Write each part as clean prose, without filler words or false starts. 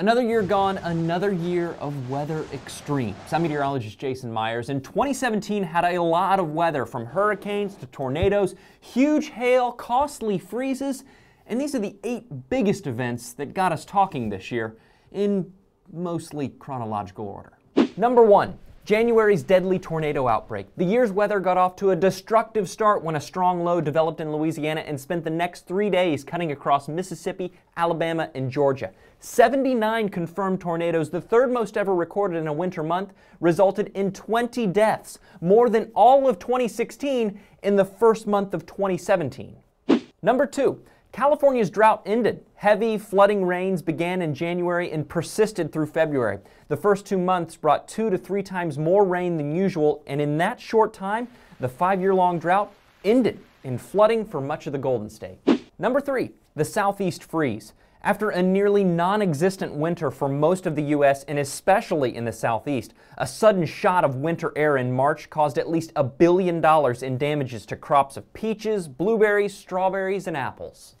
Another year gone, another year of weather extremes. I'm meteorologist Jason Myers, and 2017 had a lot of weather, from hurricanes to tornadoes, huge hail, costly freezes, and these are the 8 biggest events that got us talking this year, in mostly chronological order. Number 1, January's deadly tornado outbreak. The year's weather got off to a destructive start when a strong low developed in Louisiana and spent the next 3 days cutting across Mississippi, Alabama, and Georgia. 79 confirmed tornadoes, the 3rd most ever recorded in a winter month, resulted in 20 deaths, more than all of 2016 in the first month of 2017. Number 2, California's drought ended. Heavy, flooding rains began in January and persisted through February. The first 2 months brought 2 to 3 times more rain than usual, and in that short time, the 5-year-long drought ended in flooding for much of the Golden State. Number 3, the Southeast freeze. After a nearly non-existent winter for most of the U.S., and especially in the Southeast, a sudden shot of winter air in March caused at least $1 billion in damages to crops of peaches, blueberries, strawberries, and apples.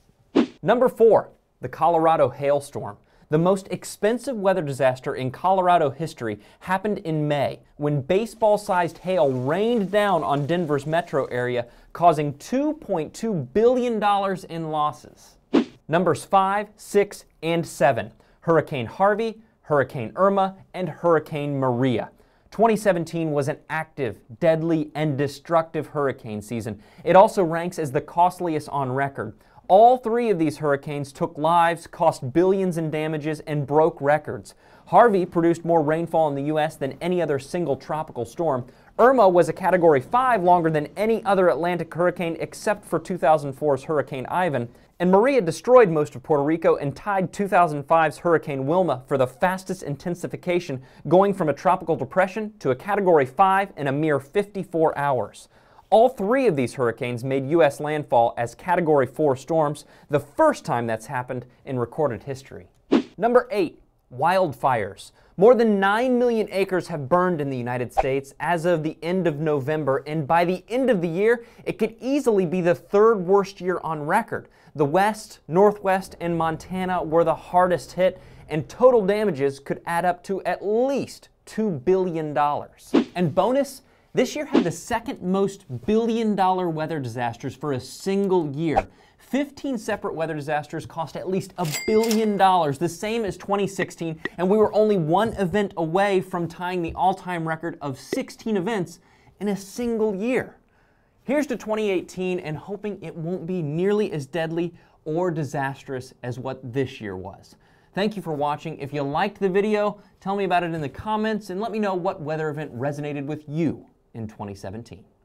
Number 4, the Colorado hailstorm. The most expensive weather disaster in Colorado history happened in May, when baseball-sized hail rained down on Denver's metro area, causing $2.2 billion in losses. Numbers 5, 6, and 7, Hurricane Harvey, Hurricane Irma, and Hurricane Maria. 2017 was an active, deadly, and destructive hurricane season. It also ranks as the costliest on record. All 3 of these hurricanes took lives, cost billions in damages, and broke records. Harvey produced more rainfall in the U.S. than any other single tropical storm. Irma was a Category 5 longer than any other Atlantic hurricane except for 2004's Hurricane Ivan. And Maria destroyed most of Puerto Rico and tied 2005's Hurricane Wilma for the fastest intensification, going from a tropical depression to a Category 5 in a mere 54 hours. All 3 of these hurricanes made U.S. landfall as Category 4 storms, the first time that's happened in recorded history. Number 8, wildfires. More than 9 million acres have burned in the United States as of the end of November, and by the end of the year, it could easily be the 3rd worst year on record. The West, Northwest, and Montana were the hardest hit, and total damages could add up to at least $2 billion. And bonus, this year had the 2nd most billion-dollar weather disasters for a single year. 15 separate weather disasters cost at least $1 billion, the same as 2016, and we were only 1 event away from tying the all-time record of 16 events in a single year. Here's to 2018 and hoping it won't be nearly as deadly or disastrous as what this year was. Thank you for watching. If you liked the video, tell me about it in the comments, and let me know what weather event resonated with you in 2017.